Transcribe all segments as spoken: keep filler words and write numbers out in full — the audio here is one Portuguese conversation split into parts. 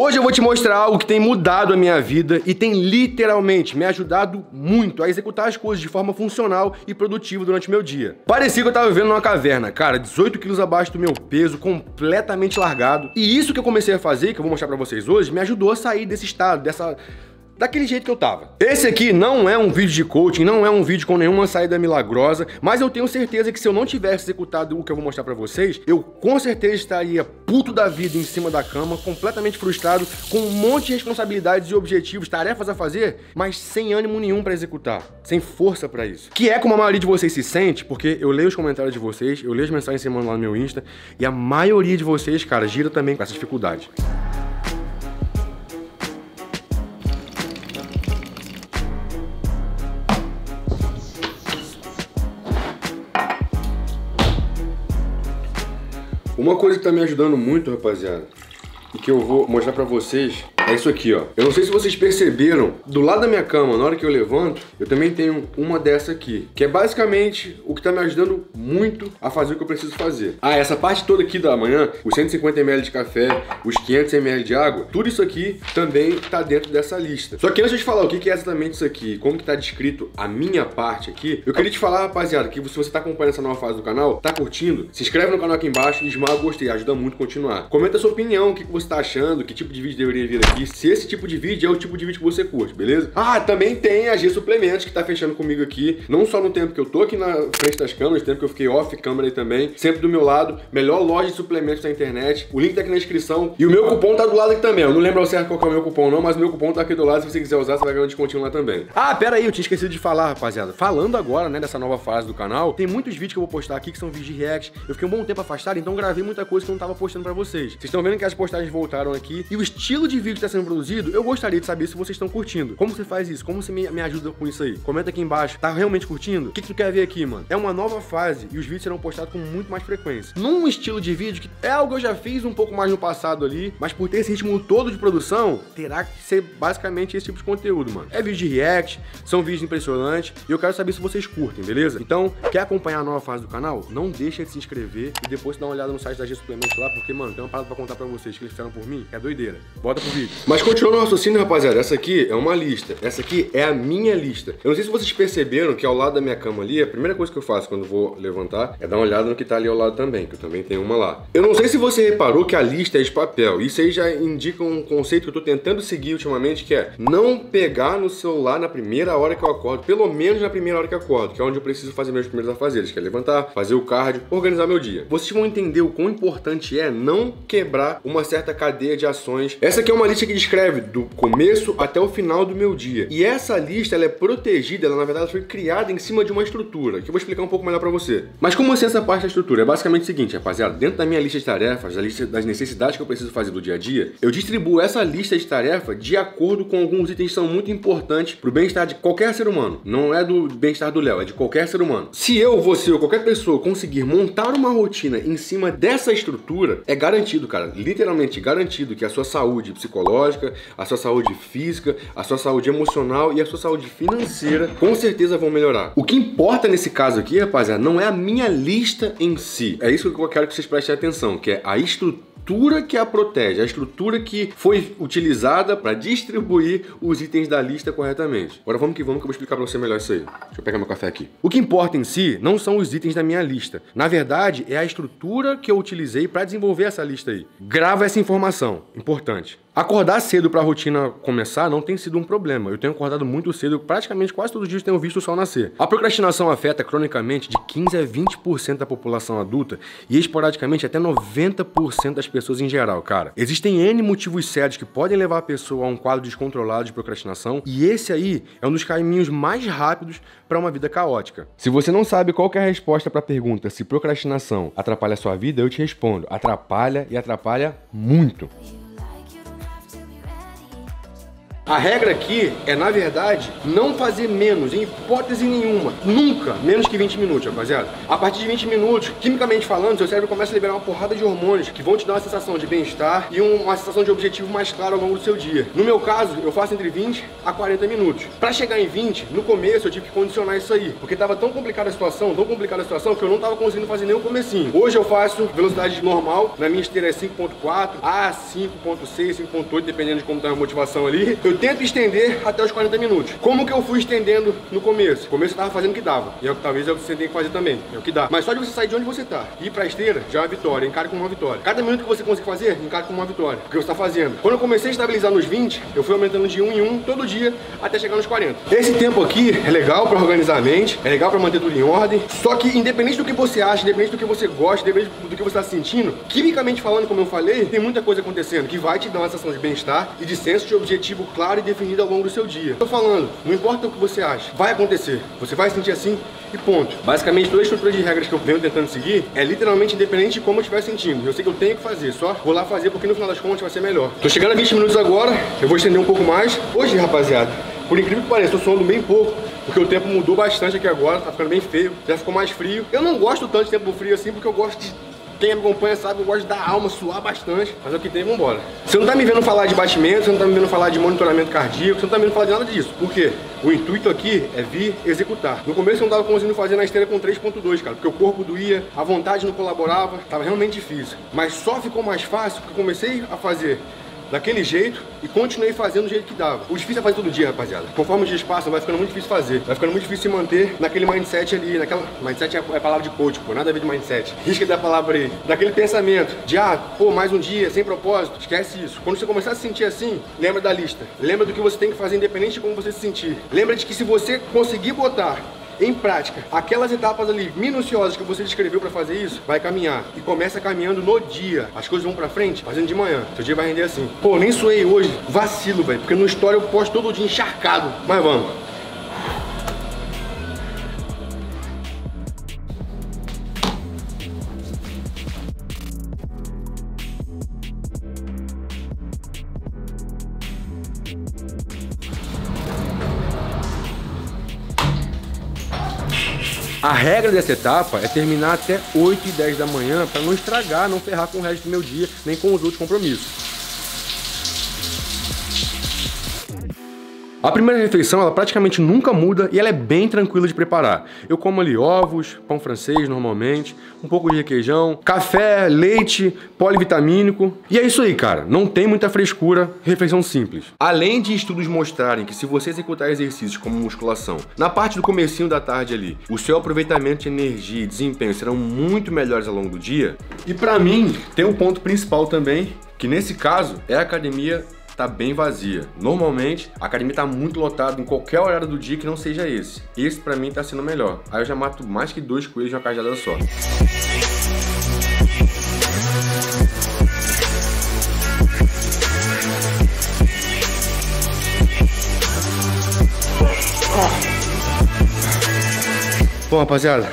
Hoje eu vou te mostrar algo que tem mudado a minha vida e tem literalmente me ajudado muito a executar as coisas de forma funcional e produtiva durante meu dia. Parecia que eu tava vivendo numa caverna, cara, dezoito quilos abaixo do meu peso, completamente largado. E isso que eu comecei a fazer, que eu vou mostrar pra vocês hoje, me ajudou a sair desse estado, dessa... daquele jeito que eu tava. Esse aqui não é um vídeo de coaching, não é um vídeo com nenhuma saída milagrosa, mas eu tenho certeza que se eu não tivesse executado o que eu vou mostrar pra vocês, eu com certeza estaria puto da vida em cima da cama, completamente frustrado, com um monte de responsabilidades e objetivos, tarefas a fazer, mas sem ânimo nenhum pra executar, sem força pra isso. Que é como a maioria de vocês se sente, porque eu leio os comentários de vocês, eu leio as mensagens que você manda lá no meu Insta, e a maioria de vocês, cara, gira também com essa dificuldade. Uma coisa que tá me ajudando muito, rapaziada, e que eu vou mostrar pra vocês, é isso aqui, ó. Eu não sei se vocês perceberam, do lado da minha cama, na hora que eu levanto, eu também tenho uma dessa aqui, que é basicamente o que tá me ajudando muito a fazer o que eu preciso fazer. Ah, essa parte toda aqui da manhã, os cento e cinquenta mililitros de café, os quinhentos mililitros de água, tudo isso aqui também tá dentro dessa lista. Só que antes de falar o que é exatamente isso aqui, como que tá descrito a minha parte aqui, eu queria te falar, rapaziada, que se você tá acompanhando essa nova fase do canal, tá curtindo, se inscreve no canal aqui embaixo e esmaga o gostei, ajuda muito a continuar. Comenta a sua opinião, o que você tá achando, que tipo de vídeo deveria vir aqui, se esse tipo de vídeo é o tipo de vídeo que você curte, beleza? Ah, também tem a G Suplementos, que tá fechando comigo aqui, não só no tempo que eu tô aqui na frente das câmeras, tempo que eu fiquei off câmera aí também, sempre do meu lado, melhor loja de suplementos da internet, o link tá aqui na descrição, e o meu cupom tá do lado aqui também, eu não lembro ao certo qual que é o meu cupom não, mas o meu cupom tá aqui do lado, se você quiser usar, você vai ganhar um descontinho lá também. Ah, pera aí, eu tinha esquecido de falar, rapaziada, falando agora, né, dessa nova fase do canal, tem muitos vídeos que eu vou postar aqui, que são vídeos de react, eu fiquei um bom tempo afastado, então gravei muita coisa que eu não tava postando pra vocês. Vocês estão vendo que as postagens voltaram aqui, e o estilo de vídeo que tá sendo produzido, eu gostaria de saber se vocês estão curtindo. Como você faz isso? Como você me, me ajuda com isso aí? Comenta aqui embaixo. Tá realmente curtindo? O que, que tu quer ver aqui, mano? É uma nova fase e os vídeos serão postados com muito mais frequência. Num estilo de vídeo que é algo que eu já fiz um pouco mais no passado ali, mas por ter esse ritmo todo de produção, terá que ser basicamente esse tipo de conteúdo, mano. É vídeo de react, são vídeos impressionantes e eu quero saber se vocês curtem, beleza? Então, quer acompanhar a nova fase do canal? Não deixa de se inscrever e depois dá uma olhada no site da G Suplementos lá, porque, mano, tem uma parada pra contar pra vocês que eles fizeram por mim, que é doideira. Bota pro vídeo. Mas continuando o raciocínio, rapaziada, essa aqui é uma lista. Essa aqui é a minha lista. Eu não sei se vocês perceberam que ao lado da minha cama ali, a primeira coisa que eu faço quando vou levantar é dar uma olhada no que tá ali ao lado também, que eu também tenho uma lá. Eu não sei se você reparou que a lista é de papel. Isso aí já indica um conceito que eu tô tentando seguir ultimamente, que é não pegar no celular na primeira hora que eu acordo, pelo menos na primeira hora que eu acordo, que é onde eu preciso fazer meus primeiros afazeres, que é levantar, fazer o cardio, organizar meu dia. Vocês vão entender o quão importante é não quebrar uma certa cadeia de ações. Essa aqui é uma lista que descreve do começo até o final do meu dia. E essa lista, ela é protegida, ela na verdade foi criada em cima de uma estrutura, que eu vou explicar um pouco melhor pra você. Mas como assim essa parte da estrutura? É basicamente o seguinte, rapaziada, dentro da minha lista de tarefas, da lista das necessidades que eu preciso fazer do dia a dia, eu distribuo essa lista de tarefas de acordo com alguns itens que são muito importantes pro bem-estar de qualquer ser humano. Não é do bem-estar do Léo, é de qualquer ser humano. Se eu, você ou qualquer pessoa conseguir montar uma rotina em cima dessa estrutura, é garantido, cara, literalmente garantido que a sua saúde psicológica, a sua saúde física, a sua saúde emocional e a sua saúde financeira, com certeza vão melhorar. O que importa nesse caso aqui, rapaziada, não é a minha lista em si. É isso que eu quero que vocês prestem atenção, que é a estrutura que a protege, a estrutura que foi utilizada para distribuir os itens da lista corretamente. Agora vamos que vamos que eu vou explicar para você melhor isso aí. Deixa eu pegar meu café aqui. O que importa em si não são os itens da minha lista. Na verdade, é a estrutura que eu utilizei para desenvolver essa lista aí. Grava essa informação, importante. Acordar cedo para a rotina começar não tem sido um problema. Eu tenho acordado muito cedo, praticamente quase todos os dias tenho visto o sol nascer. A procrastinação afeta cronicamente de quinze a vinte por cento da população adulta e esporadicamente até noventa por cento das pessoas em geral, cara. Existem N motivos sérios que podem levar a pessoa a um quadro descontrolado de procrastinação e esse aí é um dos caminhos mais rápidos para uma vida caótica. Se você não sabe qual que é a resposta para a pergunta se procrastinação atrapalha a sua vida, eu te respondo, atrapalha e atrapalha muito. A regra aqui é, na verdade, não fazer menos, em hipótese nenhuma, nunca, menos que vinte minutos, rapaziada. A partir de vinte minutos, quimicamente falando, seu cérebro começa a liberar uma porrada de hormônios que vão te dar uma sensação de bem-estar e uma sensação de objetivo mais claro ao longo do seu dia. No meu caso, eu faço entre vinte a quarenta minutos. Pra chegar em vinte, no começo eu tive que condicionar isso aí, porque tava tão complicada a situação, tão complicada a situação, que eu não tava conseguindo fazer nem o comecinho. Hoje eu faço velocidade normal, na minha esteira é cinco ponto quatro a cinco ponto seis, cinco ponto oito, dependendo de como tá a motivação ali. Eu tento estender até os quarenta minutos. Como que eu fui estendendo no começo? No começo eu tava fazendo o que dava. E é o que talvez você tenha que fazer também. É o que dá. Mas só de você sair de onde você tá e ir pra esteira, já é uma vitória. Encara como uma vitória. Cada minuto que você consegue fazer, encara como uma vitória. O que você tá fazendo. Quando eu comecei a estabilizar nos vinte, eu fui aumentando de um em um todo dia até chegar nos quarenta. Esse tempo aqui é legal pra organizar a mente, é legal pra manter tudo em ordem. Só que independente do que você acha, independente do que você gosta, independente do que você tá sentindo, quimicamente falando, como eu falei, tem muita coisa acontecendo que vai te dar uma sensação de bem-estar e de senso de objetivo claro e definido ao longo do seu dia. Tô falando, não importa o que você acha, vai acontecer. Você vai sentir assim e ponto. Basicamente, toda a estrutura de regras que eu venho tentando seguir é literalmente independente de como eu estiver sentindo. Eu sei que eu tenho que fazer, só vou lá fazer porque no final das contas vai ser melhor. Tô chegando a vinte minutos agora, eu vou estender um pouco mais. Hoje, rapaziada, por incrível que pareça, tô suando bem pouco, porque o tempo mudou bastante aqui agora, tá ficando bem feio, já ficou mais frio. Eu não gosto tanto de tempo frio assim, porque eu gosto de... Quem me acompanha sabe, eu gosto da alma, suar bastante, mas é o que tem, vambora. Você não tá me vendo falar de batimento, você não tá me vendo falar de monitoramento cardíaco, você não tá me vendo falar de nada disso. Por quê? O intuito aqui é vir executar. No começo eu não tava conseguindo fazer na esteira com três ponto dois, cara, porque o corpo doía, a vontade não colaborava, tava realmente difícil. Mas só ficou mais fácil porque eu comecei a fazer daquele jeito e continuei fazendo do jeito que dava. O difícil é fazer todo dia, rapaziada. Conforme os dias passam, vai ficando muito difícil fazer. Vai ficando muito difícil se manter naquele mindset ali, naquela... Mindset é a palavra de coach, pô. Nada a ver de mindset. Risca da palavra aí. Daquele pensamento de, ah, pô, mais um dia, sem propósito. Esquece isso. Quando você começar a se sentir assim, lembra da lista. Lembra do que você tem que fazer independente de como você se sentir. Lembra de que se você conseguir botar em prática aquelas etapas ali minuciosas que você descreveu para fazer isso, vai caminhar. E começa caminhando no dia. As coisas vão pra frente fazendo de manhã. Seu dia vai render assim. Pô, nem suei hoje. Vacilo, velho. Porque no story eu posto todo dia encharcado. Mas vamos. A regra dessa etapa é terminar até oito e dez da manhã para não estragar, não ferrar com o resto do meu dia, nem com os outros compromissos. A primeira refeição, ela praticamente nunca muda e ela é bem tranquila de preparar. Eu como ali ovos, pão francês normalmente, um pouco de requeijão, café, leite, polivitamínico. E é isso aí, cara. Não tem muita frescura, refeição simples. Além de estudos mostrarem que se você executar exercícios como musculação, na parte do comecinho da tarde ali, o seu aproveitamento de energia e desempenho serão muito melhores ao longo do dia. E pra mim, tem um ponto principal também, que nesse caso é a academia tá bem vazia. Normalmente, a academia tá muito lotada em qualquer horário do dia que não seja esse. Esse, pra mim, tá sendo melhor. Aí eu já mato mais que dois coelhos de uma cajadada só. Bom, rapaziada,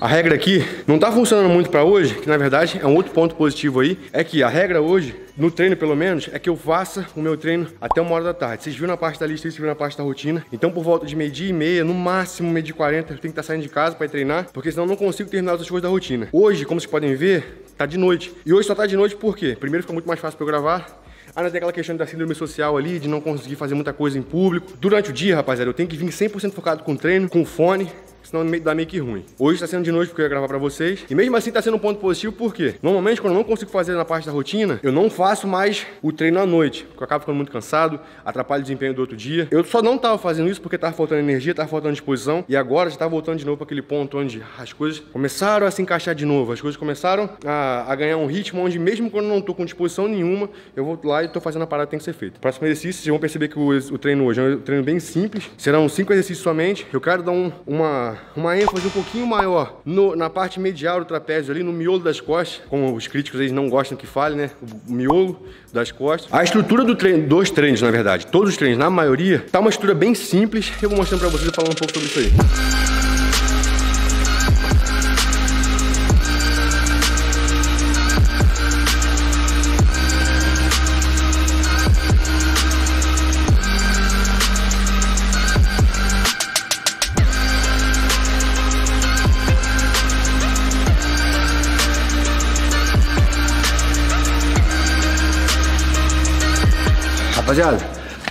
a regra aqui não tá funcionando muito pra hoje, que na verdade é um outro ponto positivo aí, é que a regra hoje, no treino pelo menos, é que eu faça o meu treino até uma hora da tarde. Vocês viram na parte da lista, vocês viram na parte da rotina. Então por volta de meio dia e meia, no máximo meio dia e quarenta, eu tenho que estar tá saindo de casa pra ir treinar, porque senão eu não consigo terminar as coisas da rotina. Hoje, como vocês podem ver, tá de noite. E hoje só tá de noite por quê? Primeiro fica muito mais fácil pra eu gravar. Ah, não, tem aquela questão da síndrome social ali, de não conseguir fazer muita coisa em público. Durante o dia, rapaziada, eu tenho que vir cem por cento focado com o treino, com o fone, senão dá meio que ruim. Hoje tá sendo de noite porque eu ia gravar pra vocês. E mesmo assim tá sendo um ponto positivo porque normalmente quando eu não consigo fazer na parte da rotina, eu não faço mais o treino à noite, porque eu acabo ficando muito cansado, atrapalho o desempenho do outro dia. Eu só não tava fazendo isso porque tava faltando energia, tava faltando disposição. E agora já tá voltando de novo pra aquele ponto onde as coisas começaram a se encaixar de novo. As coisas começaram a, a ganhar um ritmo onde mesmo quando eu não tô com disposição nenhuma, eu vou lá e tô fazendo a parada que tem que ser feita. Próximo exercício, vocês vão perceber que o, o treino hoje é um treino bem simples. Serão cinco exercícios somente. Eu quero dar um, uma... uma ênfase um pouquinho maior no, na parte medial do trapézio ali, no miolo das costas, como os críticos eles não gostam que fale, né, o miolo das costas. A estrutura do treino, dos treinos na verdade, todos os treinos, na maioria, tá uma estrutura bem simples, eu vou mostrando pra vocês e falando um pouco sobre isso aí. Rapaziada,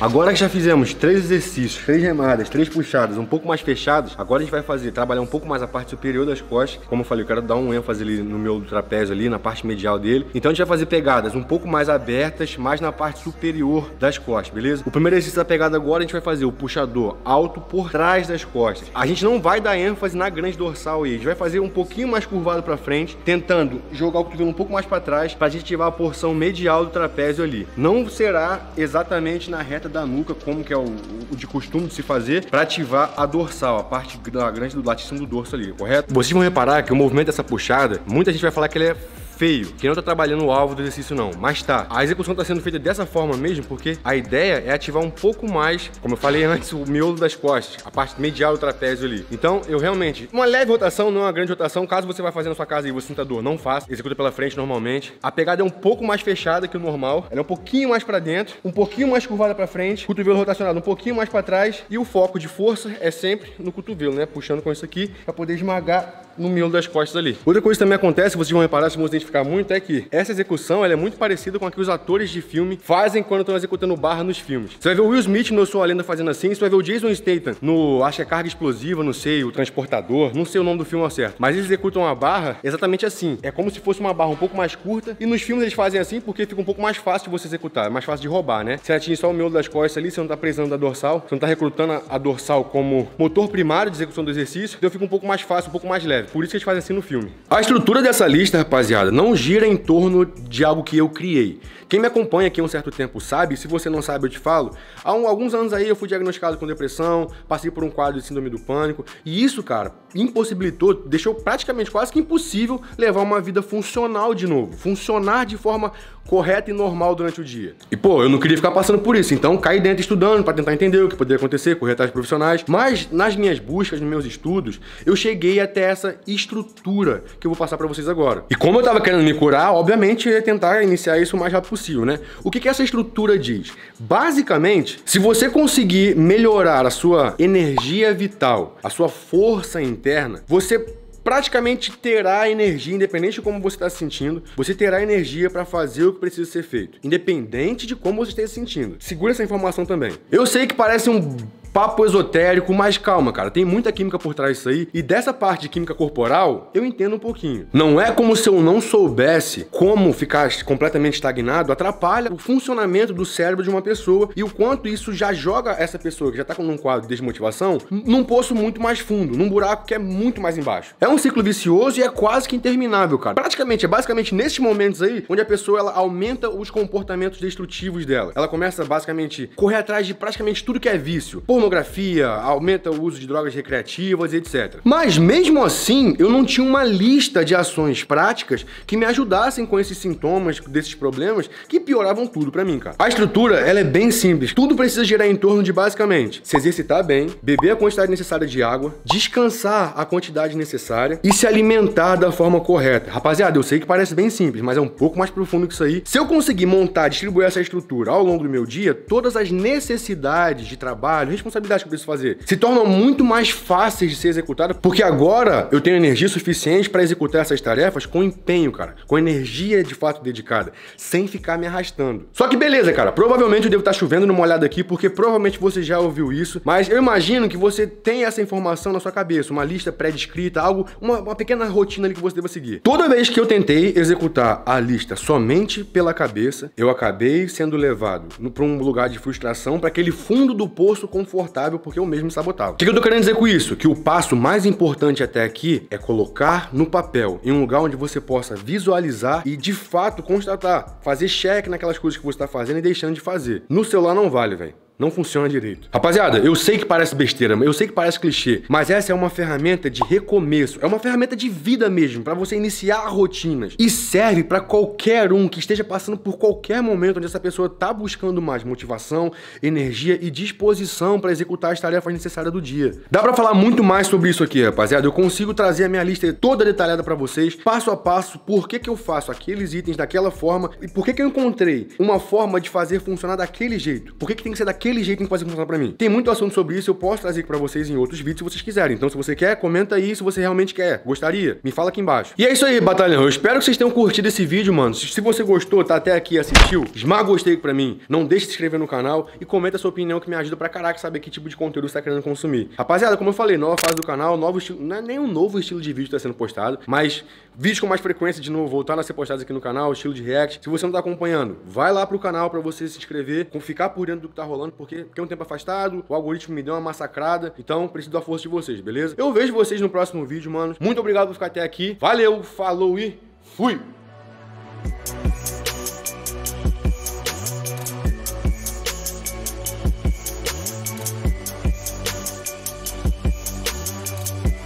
agora que já fizemos três exercícios, três remadas, três puxadas, um pouco mais fechados, agora a gente vai fazer, trabalhar um pouco mais a parte superior das costas. Como eu falei, eu quero dar um ênfase ali no meu trapézio ali, na parte medial dele. Então a gente vai fazer pegadas um pouco mais abertas, mais na parte superior das costas, beleza? O primeiro exercício da pegada agora, a gente vai fazer o puxador alto por trás das costas. A gente não vai dar ênfase na grande dorsal aí, a gente vai fazer um pouquinho mais curvado pra frente, tentando jogar o cotovelo um pouco mais pra trás, pra gente ativar a porção medial do trapézio ali. Não será exatamente na reta da nuca, como que é o, o de costume de se fazer, para ativar a dorsal, a parte da grande do latíssimo do dorso ali, correto? Vocês vão reparar que o movimento dessa puxada, muita gente vai falar que ele é feio, que não tá trabalhando o alvo do exercício não, mas tá. A execução tá sendo feita dessa forma mesmo, porque a ideia é ativar um pouco mais, como eu falei antes, o miolo das costas, a parte medial do trapézio ali. Então, eu realmente, uma leve rotação, não uma grande rotação, caso você vai fazer na sua casa e você sinta dor, não faça, executa pela frente normalmente. A pegada é um pouco mais fechada que o normal, ela é um pouquinho mais pra dentro, um pouquinho mais curvada pra frente, cotovelo rotacionado um pouquinho mais pra trás, e o foco de força é sempre no cotovelo, né? Puxando com isso aqui, pra poder esmagar no miolo das costas ali. Outra coisa que também acontece, vocês vão reparar, se vocês identificar muito, é que essa execução ela é muito parecida com a que os atores de filme fazem quando estão executando barra nos filmes. Você vai ver o Will Smith no Eu Sou a Lenda fazendo assim, você vai ver o Jason Statham no, acho que é Carga Explosiva, não sei, o Transportador, não sei o nome do filme ao certo, mas eles executam a barra exatamente assim, é como se fosse uma barra um pouco mais curta, e nos filmes eles fazem assim porque fica um pouco mais fácil de você executar, mais fácil de roubar, né? Você atinge só o miolo das costas ali, você não tá precisando da dorsal, você não tá recrutando a dorsal como motor primário de execução do exercício, então fica um pouco mais fácil, um pouco mais leve, por isso que eles fazem assim no filme. A estrutura dessa lista, rapaziada, não gira em torno de algo que eu criei. Quem me acompanha aqui há um certo tempo sabe, se você não sabe eu te falo, há um, alguns anos aí eu fui diagnosticado com depressão, passei por um quadro de síndrome do pânico, e isso, cara, impossibilitou, deixou praticamente quase que impossível levar uma vida funcional de novo, funcionar de forma correta e normal durante o dia. E pô, eu não queria ficar passando por isso, então caí dentro estudando para tentar entender o que poderia acontecer, correr atrás de profissionais, mas nas minhas buscas, nos meus estudos, eu cheguei até essa estrutura que eu vou passar para vocês agora. E como eu tava querendo me curar, obviamente eu ia tentar iniciar isso o mais rápido possível, né? O que que essa estrutura diz? Basicamente, se você conseguir melhorar a sua energia vital, a sua força interna, você praticamente terá energia, independente de como você está se sentindo, você terá energia para fazer o que precisa ser feito, independente de como você esteja se sentindo. Segura essa informação também. Eu sei que parece um papo esotérico, mas calma, cara, tem muita química por trás disso aí, e dessa parte de química corporal, eu entendo um pouquinho. Não é como se eu não soubesse como ficar completamente estagnado atrapalha o funcionamento do cérebro de uma pessoa, e o quanto isso já joga essa pessoa, que já tá com um quadro de desmotivação, num poço muito mais fundo, num buraco que é muito mais embaixo. É um ciclo vicioso e é quase que interminável, cara. Praticamente, é basicamente nesses momentos aí, onde a pessoa, ela aumenta os comportamentos destrutivos dela. Ela começa, basicamente, a correr atrás de praticamente tudo que é vício. Por pornografia, aumenta o uso de drogas recreativas, etcétera. Mas mesmo assim, eu não tinha uma lista de ações práticas que me ajudassem com esses sintomas, desses problemas que pioravam tudo pra mim, cara. A estrutura, ela é bem simples. Tudo precisa girar em torno de, basicamente, se exercitar bem, beber a quantidade necessária de água, descansar a quantidade necessária e se alimentar da forma correta. Rapaziada, eu sei que parece bem simples, mas é um pouco mais profundo que isso aí. Se eu conseguir montar, distribuir essa estrutura ao longo do meu dia, todas as necessidades de trabalho, responsabilidade que eu preciso fazer, se tornam muito mais fáceis de ser executadas, porque agora eu tenho energia suficiente para executar essas tarefas com empenho, cara, com energia de fato dedicada, sem ficar me arrastando. Só que beleza, cara, provavelmente eu devo estar chovendo numa olhada aqui, porque provavelmente você já ouviu isso, mas eu imagino que você tem essa informação na sua cabeça, uma lista pré-descrita, algo, uma, uma pequena rotina ali que você deva seguir. Toda vez que eu tentei executar a lista somente pela cabeça, eu acabei sendo levado para um lugar de frustração, para aquele fundo do poço confortável, porque eu mesmo me sabotava. O que eu tô querendo dizer com isso? Que o passo mais importante até aqui é colocar no papel, em um lugar onde você possa visualizar e de fato constatar, fazer check naquelas coisas que você tá fazendo e deixando de fazer. No celular não vale, velho. Não funciona direito. Rapaziada, eu sei que parece besteira, eu sei que parece clichê, mas essa é uma ferramenta de recomeço, é uma ferramenta de vida mesmo, pra você iniciar rotinas. E serve pra qualquer um que esteja passando por qualquer momento onde essa pessoa tá buscando mais motivação, energia e disposição pra executar as tarefas necessárias do dia. Dá pra falar muito mais sobre isso aqui, rapaziada. Eu consigo trazer a minha lista toda detalhada pra vocês, passo a passo, por que que eu faço aqueles itens daquela forma e por que que eu encontrei uma forma de fazer funcionar daquele jeito. Por que que tem que ser daquele daquele jeito em que você contar pra mim. Tem muito assunto sobre isso, eu posso trazer aqui pra vocês em outros vídeos se vocês quiserem. Então se você quer, comenta aí se você realmente quer. Gostaria? Me fala aqui embaixo. E é isso aí, batalhão. Eu espero que vocês tenham curtido esse vídeo, mano. Se você gostou, tá até aqui, assistiu, esmaga gostei pra mim. Não deixe de se inscrever no canal e comenta a sua opinião que me ajuda pra caraca saber que tipo de conteúdo você tá querendo consumir. Rapaziada, como eu falei, nova fase do canal, novo estilo... Não é nem um novo estilo de vídeo que tá sendo postado, mas vídeos com mais frequência de novo voltando a ser postados aqui no canal, estilo de react. Se você não tá acompanhando, vai lá pro canal pra você se inscrever, ficar por dentro do que tá rolando, porque tem um tempo afastado, o algoritmo me deu uma massacrada, então preciso da força de vocês, beleza? Eu vejo vocês no próximo vídeo, mano. Muito obrigado por ficar até aqui. Valeu, falou e fui!